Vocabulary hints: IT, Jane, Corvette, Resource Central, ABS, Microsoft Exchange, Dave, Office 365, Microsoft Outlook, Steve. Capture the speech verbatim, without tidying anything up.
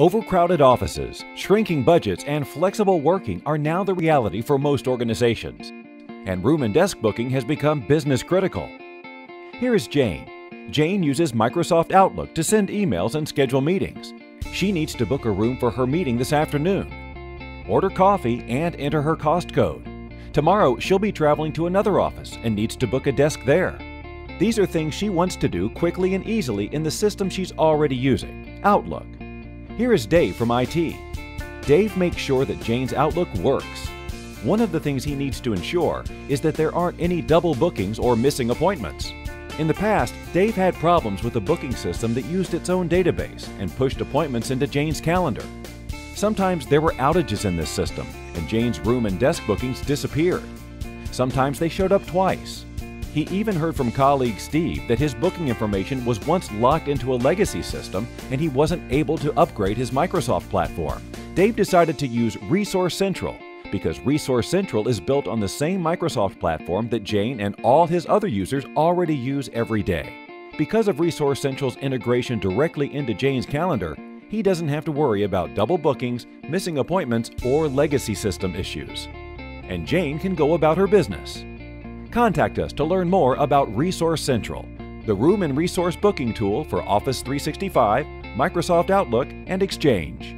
Overcrowded offices, shrinking budgets, and flexible working are now the reality for most organizations. And room and desk booking has become business critical. Here is Jane. Jane uses Microsoft Outlook to send emails and schedule meetings. She needs to book a room for her meeting this afternoon, order coffee, and enter her cost code. Tomorrow, she'll be traveling to another office and needs to book a desk there. These are things she wants to do quickly and easily in the system she's already using, Outlook. Here is Dave from I T. Dave makes sure that Jane's Outlook works. One of the things he needs to ensure is that there aren't any double bookings or missing appointments. In the past, Dave had problems with a booking system that used its own database and pushed appointments into Jane's calendar. Sometimes there were outages in this system, and Jane's room and desk bookings disappeared. Sometimes they showed up twice. He even heard from colleague Steve that his booking information was once locked into a legacy system and he wasn't able to upgrade his Microsoft platform. Dave decided to use Resource Central because Resource Central is built on the same Microsoft platform that Jane and all his other users already use every day. Because of Resource Central's integration directly into Jane's calendar, he doesn't have to worry about double bookings, missing appointments, or legacy system issues. And Jane can go about her business. Contact us to learn more about Resource Central, the room and resource booking tool for Office three sixty-five, Microsoft Outlook, and Exchange.